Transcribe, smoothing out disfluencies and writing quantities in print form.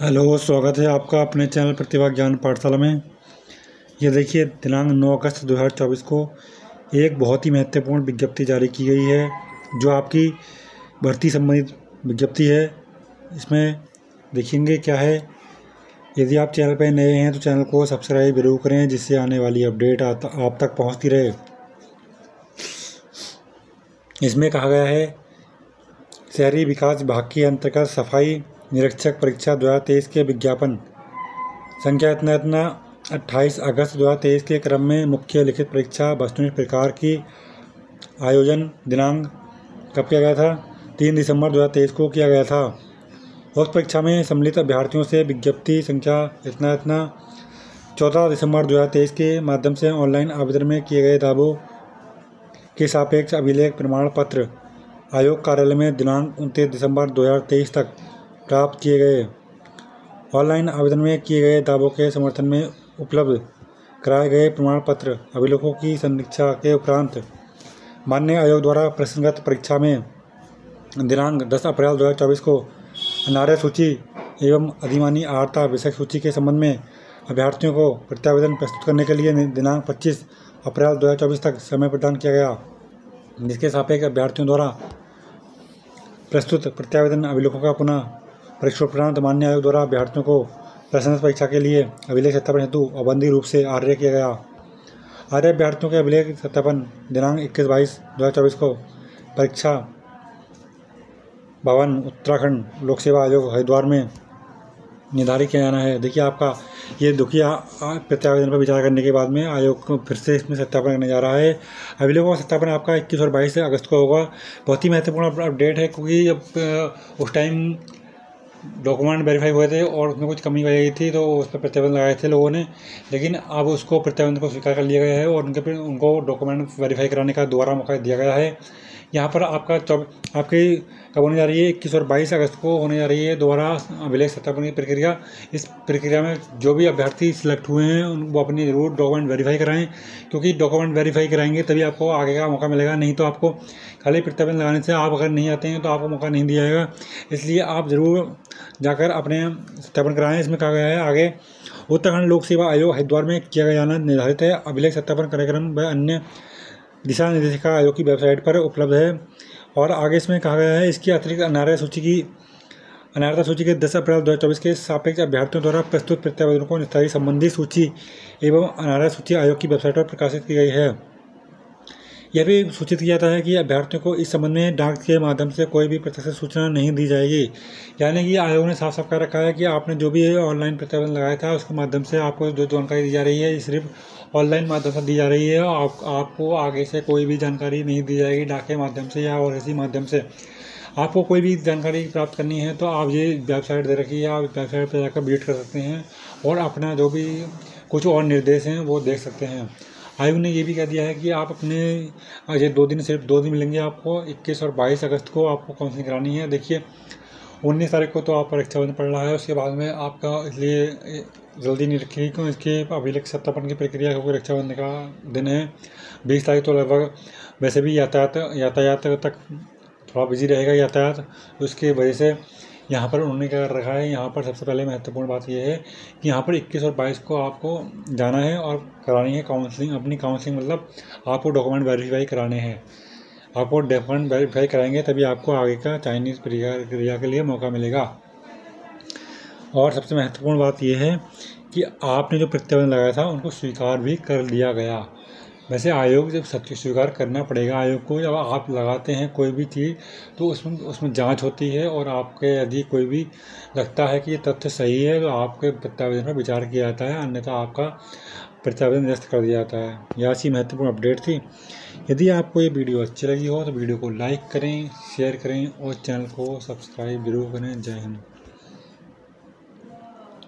Hello, स्वागत है आपका अपने चैनल प्रतिभा ज्ञान पाठशाला में। ये देखिए, दिनांक 9 अगस्त 2024 को एक बहुत ही महत्वपूर्ण विज्ञप्ति जारी की गई है, जो आपकी भर्ती संबंधित विज्ञप्ति है। इसमें देखेंगे क्या है। यदि आप चैनल पर नए हैं तो चैनल को सब्सक्राइब जरूर करें, जिससे आने वाली अपडेट आप तक पहुँचती रहे। इसमें कहा गया है, शहरी विकास विभाग के अंतर्गत सफाई निरीक्षक परीक्षा 2023 के विज्ञापन संख्या इतना 28 अगस्त 2023 के क्रम में मुख्य लिखित परीक्षा वस्तुनिष्ठ प्रकार की आयोजन दिनांक कब किया गया था? 3 दिसंबर 2023 को किया गया था। उक्त परीक्षा में सम्मिलित अभ्यर्थियों से विज्ञप्ति संख्या इतना 14 दिसंबर 2023 के माध्यम से ऑनलाइन आवेदन में किए गए दावों के सापेक्ष अभिलेख प्रमाण पत्र आयोग कार्यालय में दिनांक 29 दिसंबर 2023 तक प्राप्त किए गए। ऑनलाइन आवेदन में किए गए दावों के समर्थन में उपलब्ध कराए गए प्रमाण पत्र अभिलेखों की समीक्षा के उपरांत माननीय आयोग द्वारा प्रश्नगत परीक्षा में दिनांक 10 अप्रैल 2024 को अनार्य सूची एवं अधिमानी आर्ता विषय सूची के संबंध में अभ्यर्थियों को प्रत्यावेदन प्रस्तुत करने के लिए दिनांक 25 अप्रैल 2024 तक समय प्रदान किया गया, जिसके सापेक्ष अभ्यर्थियों द्वारा प्रस्तुत प्रत्यावेदन अभिलेखों का पुनः परीक्षण उपरांत मान्य आयोग द्वारा अभ्यर्थियों को प्रश्नगत परीक्षा के लिए अभिलेख सत्यापन हेतु अवबंधी रूप से आर्य किया गया। आर्य अभ्यर्थियों के अभिलेख सत्यापन दिनांक 21-22-2024 को परीक्षा भवन उत्तराखंड लोक सेवा आयोग हरिद्वार में निर्धारित किया जाना है। देखिए, आपका ये दुखिया प्रत्यावेदन पर विचार करने के बाद में आयोग को फिर से इसमें सत्यापन करने जा रहा है। अभिलेखों का सत्यापन आपका 21 और 22 अगस्त को होगा। बहुत ही महत्वपूर्ण अपडेट है, क्योंकि जब उस टाइम डॉक्यूमेंट वेरीफाई हुए थे और उसमें कुछ कमी आई थी तो उस पर प्रतिबंध लगाए थे लोगों ने, लेकिन अब उसको प्रतिबंध को स्वीकार कर लिया गया है और उनको डॉक्यूमेंट वेरीफाई कराने का दोबारा मौका दिया गया है। यहाँ पर आपका आपकी कब होने जा रही है? 21 और 22 अगस्त को होने जा रही है दोबारा अभिलेख सत्यापन की प्रक्रिया। इस प्रक्रिया में जो भी अभ्यर्थी सिलेक्ट हुए हैं वो अपनी जरूर डॉक्यूमेंट वेरीफाई कराएं, क्योंकि डॉक्यूमेंट वेरीफाई कराएंगे तभी आपको आगे का मौका मिलेगा, नहीं तो आपको खाली प्रतिबंध लगाने से आप अगर नहीं आते हैं तो आपको मौका नहीं दिया जाएगा। इसलिए आप ज़रूर जाकर अपने सत्यापन कराएँ। इसमें कहा गया है आगे, उत्तराखंड लोक सेवा आयोग हरिद्वार में किया जाना निर्धारित है। अभिलेख सत्यापन कार्यक्रम व अन्य दिशा निर्देशिका आयोग की वेबसाइट पर उपलब्ध है। और आगे इसमें कहा गया है, इसके अतिरिक्त अनार्यता सूची के 10 अप्रैल 2024 के सापेक्ष अभ्यर्थियों द्वारा प्रस्तुत प्रत्यावेदनों को निस्तारित संबंधी सूची एवं अनार्यता सूची आयोग की वेबसाइट पर प्रकाशित की गई है। यह भी सूचित किया जाता है कि अभ्यर्थियों को इस संबंध में डाक के माध्यम से कोई भी प्रत्यक्ष सूचना नहीं दी जाएगी। यानी कि आयोग ने साफ साफ कह रखा है कि आपने जो भी ऑनलाइन प्रतिबंध लगाया था उसके माध्यम से आपको जो जानकारी दी जा रही है सिर्फ ऑनलाइन माध्यम से दी जा रही है। आपको आगे से कोई भी जानकारी नहीं दी जाएगी डाक के माध्यम से या और इसी माध्यम से। आपको कोई भी जानकारी प्राप्त करनी है तो आप ये वेबसाइट दे रखी है, आप वेबसाइट पर जाकर विजिट कर सकते हैं और अपना जो भी कुछ और निर्देश हैं वो देख सकते हैं। आयोग ने ये भी कह दिया है कि आप अपने ये सिर्फ दो दिन मिलेंगे आपको। 21 और 22 अगस्त को आपको काउंसलिंग करानी है। देखिए, 19 तारीख को तो आपका रक्षाबंधन पड़ रहा है, उसके बाद में आपका, इसलिए जल्दी नहीं रखिए क्योंकि इसके अभिलेख सत्यापन की प्रक्रिया क्योंकि रक्षाबंधन का दिन है। 20 तारीख तो लगभग वैसे भी यातायात तक थोड़ा बिजी रहेगा यातायात, उसके वजह से यहाँ पर उन्होंने क्या रखा है, यहाँ पर सबसे पहले महत्वपूर्ण बात यह है कि यहाँ पर 21 और 22 को आपको जाना है और करानी है काउंसलिंग। अपनी काउंसलिंग मतलब आपको डॉक्यूमेंट वेरीफाई कराने हैं। आपको डॉक्यूमेंट वेरीफाई कराएंगे तभी आपको आगे का चाइनीज़ प्रक्रिया के लिए मौका मिलेगा। और सबसे महत्वपूर्ण बात यह है कि आपने जो प्रत्यावेदन लगाया था उनको स्वीकार भी कर लिया गया। वैसे आयोग जब सत्य स्वीकार करना पड़ेगा आयोग को, जब आप लगाते हैं कोई भी चीज़ तो उसमें जांच होती है और आपके यदि कोई भी लगता है कि ये तथ्य सही है तो आपके प्रत्यावेदन पर विचार किया जाता है, अन्यथा आपका प्रत्यावेदन निरस्त कर दिया जाता है। यह ऐसी महत्वपूर्ण अपडेट थी। यदि आपको ये वीडियो अच्छी लगी हो तो वीडियो को लाइक करें, शेयर करें और चैनल को सब्सक्राइब जरूर करें। जय हिंद।